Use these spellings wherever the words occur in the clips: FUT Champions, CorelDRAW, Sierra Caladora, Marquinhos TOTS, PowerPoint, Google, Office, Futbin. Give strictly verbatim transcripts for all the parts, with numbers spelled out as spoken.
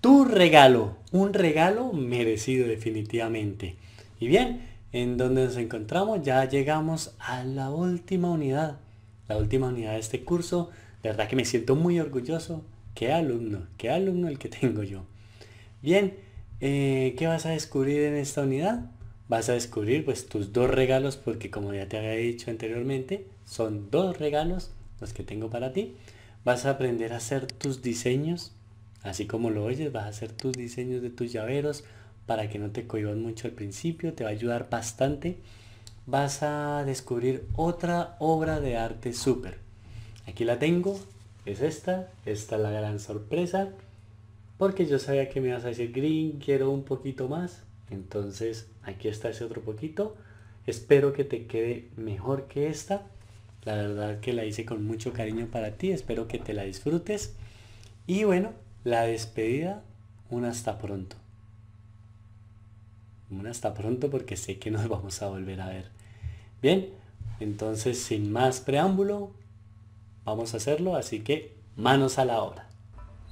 Tu regalo, un regalo merecido definitivamente. Y bien, en donde nos encontramos ya llegamos a la última unidad, la última unidad de este curso. De verdad que me siento muy orgulloso. Qué alumno, qué alumno el que tengo yo. Bien, eh, ¿qué vas a descubrir en esta unidad? Vas a descubrir pues tus dos regalos, porque como ya te había dicho anteriormente, son dos regalos los que tengo para ti. Vas a aprender a hacer tus diseños, así como lo oyes, vas a hacer tus diseños de tus llaveros para que no te cohibas mucho al principio, te va a ayudar bastante. Vas a descubrir otra obra de arte súper. Aquí la tengo, es esta, esta es la gran sorpresa, porque yo sabía que me ibas a decir, Green, quiero un poquito más. Entonces aquí está ese otro poquito, espero que te quede mejor que esta. La verdad que la hice con mucho cariño para ti, espero que te la disfrutes. Y bueno, la despedida, un hasta pronto. Un hasta pronto porque sé que nos vamos a volver a ver. Bien, entonces sin más preámbulo, vamos a hacerlo, así que manos a la obra.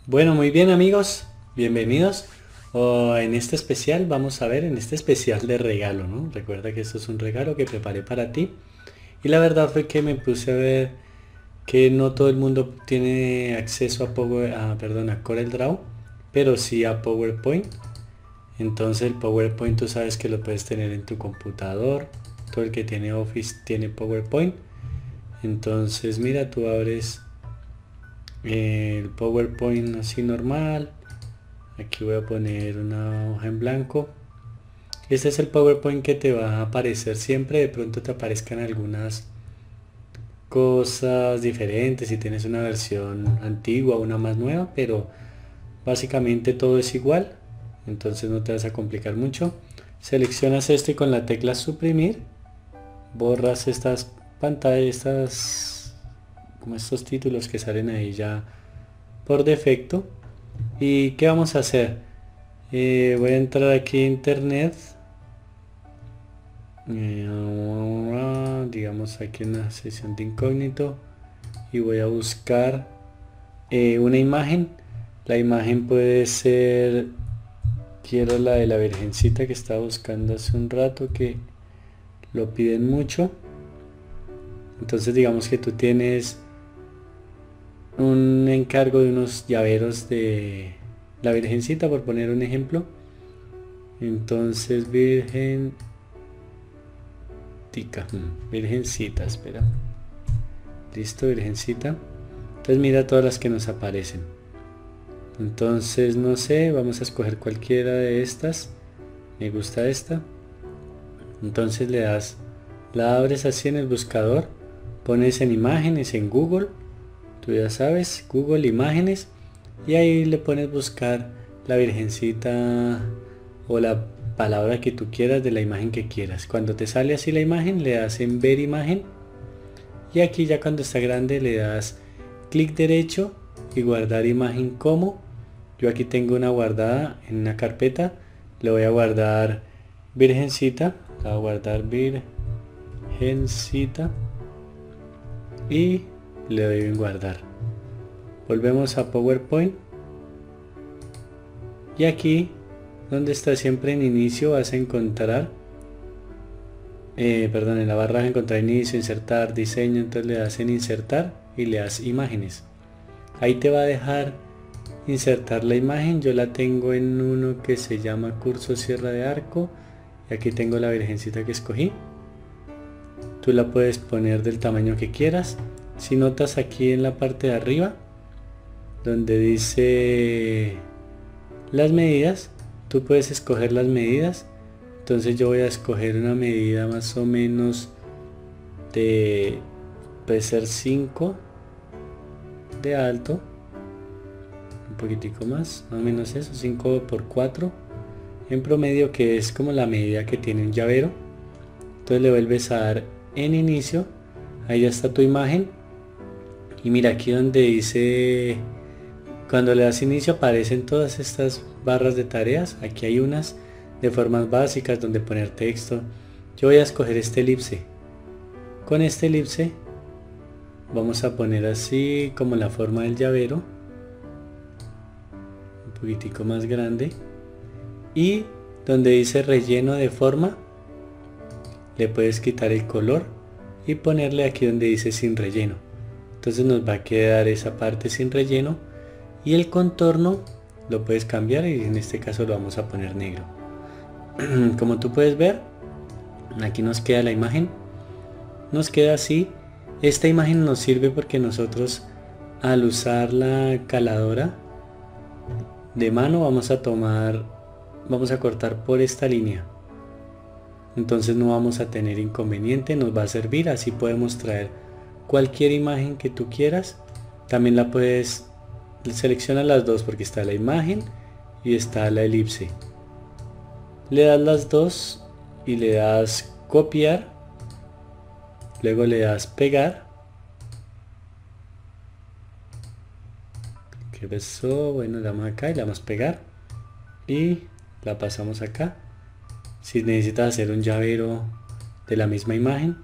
Bueno, muy bien amigos, bienvenidos. Oh, en este especial vamos a ver, en este especial de regalo, ¿no? Recuerda que esto es un regalo que preparé para ti. Y la verdad fue que me puse a ver que no todo el mundo tiene acceso a, Power, a, perdón, a CorelDRAW, pero sí a PowerPoint. Entonces el PowerPoint tú sabes que lo puedes tener en tu computador. Todo el que tiene Office tiene PowerPoint. Entonces mira, tú abres el PowerPoint así normal. Aquí voy a poner una hoja en blanco. Este es el PowerPoint que te va a aparecer siempre. De pronto te aparezcan algunas cosas diferentes si tienes una versión antigua, una más nueva, pero básicamente todo es igual. Entonces no te vas a complicar mucho. Seleccionas esto y con la tecla suprimir borras estas pantallas, estas, como estos títulos que salen ahí ya por defecto. ¿Y qué vamos a hacer? Eh, voy a entrar aquí a internet, eh, digamos aquí en la sesión de incógnito, y voy a buscar eh, una imagen. La imagen puede ser, quiero la de la virgencita que estaba buscando hace un rato, que lo piden mucho. Entonces digamos que tú tienes un encargo de unos llaveros de la virgencita, por poner un ejemplo. Entonces virgen tica, virgencita, espera, listo, virgencita. Entonces mira todas las que nos aparecen. Entonces no sé, vamos a escoger cualquiera de estas, me gusta esta. Entonces le das, la abres así en el buscador, pones en imágenes en Google. Tú ya sabes, Google Imágenes, y ahí le pones buscar la virgencita o la palabra que tú quieras de la imagen que quieras. Cuando te sale así la imagen, le das en ver imagen, y aquí ya cuando está grande le das clic derecho y guardar imagen como. Yo aquí tengo una guardada en una carpeta, le voy a guardar virgencita, le voy a guardar virgencita y le doy en guardar. Volvemos a PowerPoint y aquí donde está siempre en inicio vas a encontrar eh, perdón, en la barra vas a encontrar inicio, insertar, diseño. Entonces le das en insertar y le das imágenes. Ahí te va a dejar insertar la imagen. Yo la tengo en uno que se llama curso sierra de arco, y aquí tengo la virgencita que escogí. Tú la puedes poner del tamaño que quieras. Si notas aquí en la parte de arriba donde dice las medidas, tú puedes escoger las medidas. Entonces yo voy a escoger una medida más o menos de, puede ser cinco de alto, un poquitico más, más o menos eso, cinco por cuatro en promedio, que es como la medida que tiene un llavero. Entonces le vuelves a dar en inicio, ahí ya está tu imagen. Y mira aquí donde dice, cuando le das inicio aparecen todas estas barras de tareas. Aquí hay unas de formas básicas donde poner texto. Yo voy a escoger este elipse. Con este elipse vamos a poner así como la forma del llavero. poquitico más grande, y donde dice relleno de forma le puedes quitar el color y ponerle aquí donde dice sin relleno. Entonces nos va a quedar esa parte sin relleno, y el contorno lo puedes cambiar y en este caso lo vamos a poner negro. Como tú puedes ver, aquí nos queda la imagen, nos queda así. Esta imagen nos sirve porque nosotros al usar la caladora de mano vamos a tomar, vamos a cortar por esta línea, entonces no vamos a tener inconveniente, nos va a servir. Así podemos traer cualquier imagen que tú quieras. También la puedes seleccionar las dos, porque está la imagen y está la elipse, le das las dos y le das copiar, luego le das pegar. ¿Qué pasó? Bueno, le damos acá y le damos pegar y la pasamos acá. Si necesitas hacer un llavero de la misma imagen,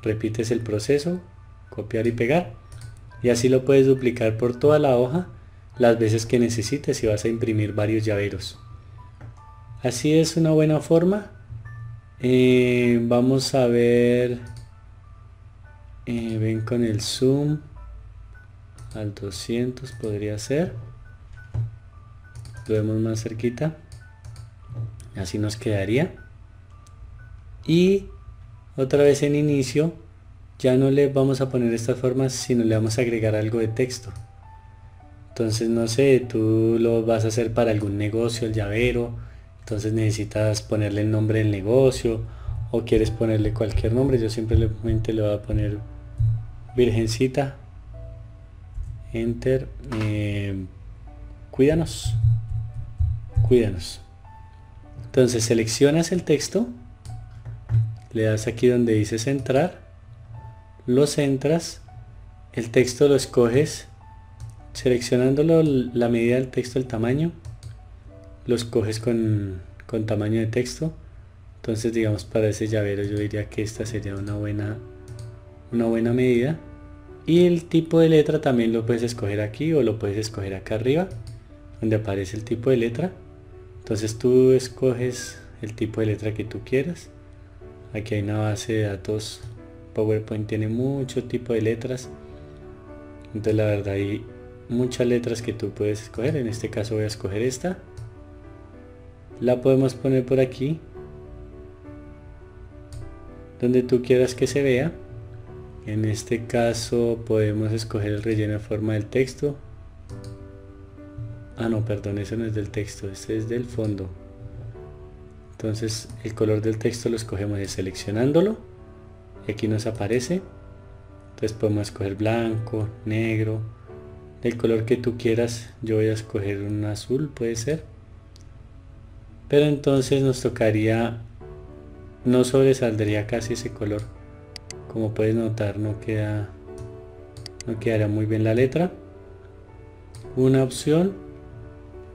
repites el proceso, copiar y pegar, y así lo puedes duplicar por toda la hoja las veces que necesites si vas a imprimir varios llaveros. Así es una buena forma. Eh, vamos a ver, eh, ven con el zoom al doscientos, podría ser, lo vemos más cerquita, así nos quedaría. Y otra vez en inicio ya no le vamos a poner estas formas, sino le vamos a agregar algo de texto. Entonces no sé, tú lo vas a hacer para algún negocio el llavero, entonces necesitas ponerle el nombre del negocio, o quieres ponerle cualquier nombre. Yo simplemente le voy a poner Virgencita, enter, eh, cuídanos, cuídanos. Entonces seleccionas el texto, le das aquí donde dice centrar, lo centras, el texto lo escoges seleccionándolo, la medida del texto, el tamaño, los coges con, con tamaño de texto. Entonces digamos para ese llavero yo diría que esta sería una buena una buena medida. Y el tipo de letra también lo puedes escoger aquí, o lo puedes escoger acá arriba donde aparece el tipo de letra. Entonces tú escoges el tipo de letra que tú quieras. Aquí hay una base de datos, PowerPoint tiene mucho tipo de letras, entonces la verdad hay muchas letras que tú puedes escoger. En este caso voy a escoger esta, la podemos poner por aquí donde tú quieras que se vea. En este caso podemos escoger el relleno de forma del texto. Ah no, perdón, eso no es del texto, este es del fondo. Entonces el color del texto lo escogemos seleccionándolo, y aquí nos aparece. Entonces podemos escoger blanco, negro, del color que tú quieras. Yo voy a escoger un azul, puede ser, pero entonces nos tocaría, no sobresaldría casi ese color, como puedes notar no queda, no quedaría muy bien la letra. Una opción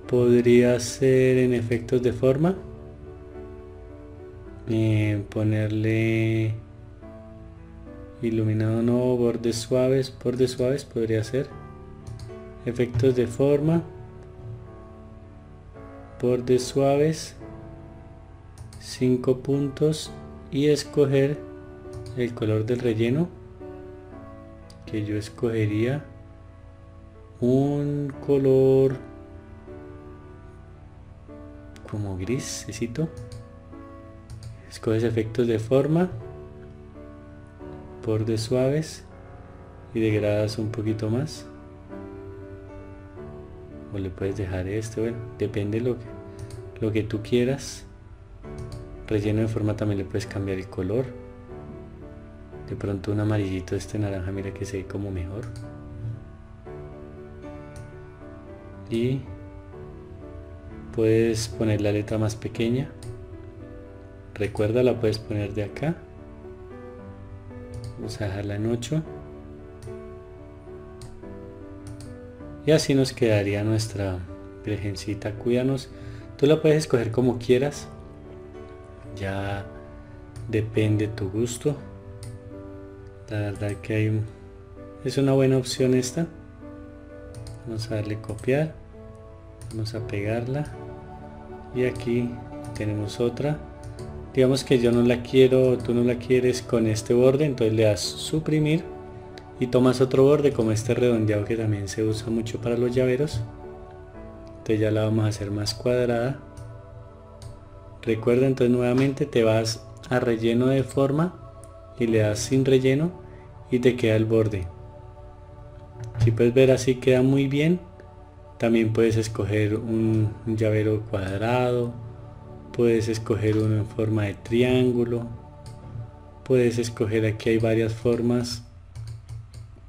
podría ser en efectos de forma, eh, ponerle iluminado, no, bordes suaves, bordes suaves podría ser, efectos de forma, bordes suaves, cinco puntos, y escoger el color del relleno, que yo escogería un color como grisecito. Escoges efectos de forma, bordes suaves, y degradas un poquito más, o le puedes dejar este, bueno, depende lo que, lo que tú quieras. Relleno de forma también le puedes cambiar el color, de pronto un amarillito, este naranja, mira que se ve como mejor. Y puedes poner la letra más pequeña, recuerda, la puedes poner de acá, vamos a dejarla en ocho, y así nos quedaría nuestra Virgencita, cuídanos. Tú la puedes escoger como quieras, ya depende tu gusto. La verdad que hay un, es una buena opción esta. Vamos a darle copiar, Vamos a pegarla y aquí tenemos otra. Digamos que yo no la quiero, tú no la quieres con este borde, entonces le das suprimir y tomas otro borde como este redondeado que también se usa mucho para los llaveros. Entonces ya la vamos a hacer más cuadrada. Recuerda, entonces nuevamente te vas a relleno de forma y le das sin relleno y te queda el borde. Si puedes ver, así queda muy bien. También puedes escoger un, un llavero cuadrado, puedes escoger uno en forma de triángulo, puedes escoger, aquí hay varias formas,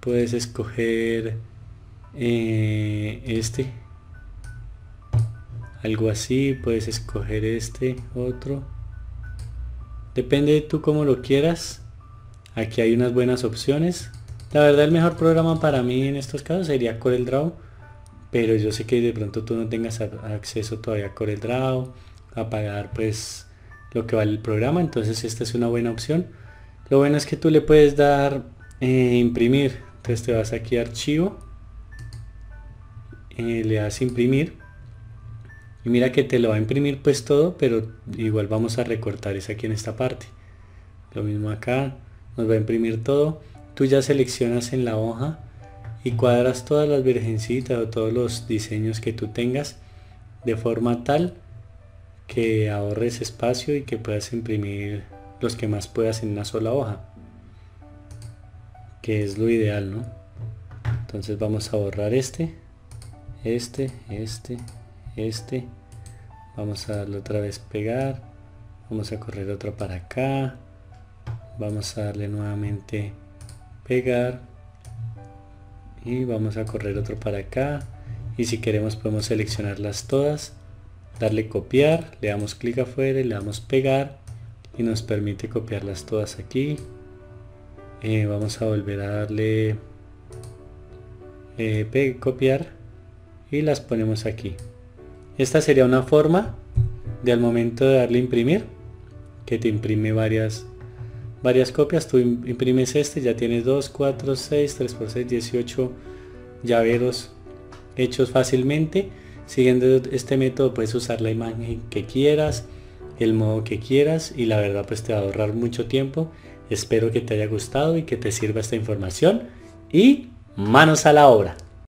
puedes escoger eh, este, algo así, puedes escoger este otro, depende de tú como lo quieras. Aquí hay unas buenas opciones. La verdad, el mejor programa para mí en estos casos sería CorelDRAW, pero yo sé que de pronto tú no tengas acceso todavía a CorelDRAW, a pagar pues lo que vale el programa, entonces esta es una buena opción. Lo bueno es que tú le puedes dar eh, imprimir, entonces te vas aquí a archivo, eh, le das imprimir y mira que te lo va a imprimir pues todo, pero igual vamos a recortar es aquí en esta parte. Lo mismo acá, nos va a imprimir todo. Tú ya seleccionas en la hoja y cuadras todas las virgencitas o todos los diseños que tú tengas de forma tal que ahorres espacio y que puedas imprimir los que más puedas en una sola hoja, que es lo ideal, ¿no? Entonces vamos a borrar este, este, este, este, vamos a darle otra vez pegar, vamos a correr otro para acá, vamos a darle nuevamente pegar y vamos a correr otro para acá, y si queremos podemos seleccionarlas todas, darle copiar, le damos clic afuera y le damos pegar y nos permite copiarlas todas aquí. Eh, vamos a volver a darle eh, copiar y las ponemos aquí. Esta sería una forma de, al momento de darle imprimir, que te imprime varias varias copias. Tú imprimes este, ya tienes dos, cuatro, seis, tres por seis, dieciocho llaveros hechos fácilmente. Siguiendo este método puedes usar la imagen que quieras, el modo que quieras, y la verdad pues te va a ahorrar mucho tiempo. Espero que te haya gustado y que te sirva esta información, y manos a la obra.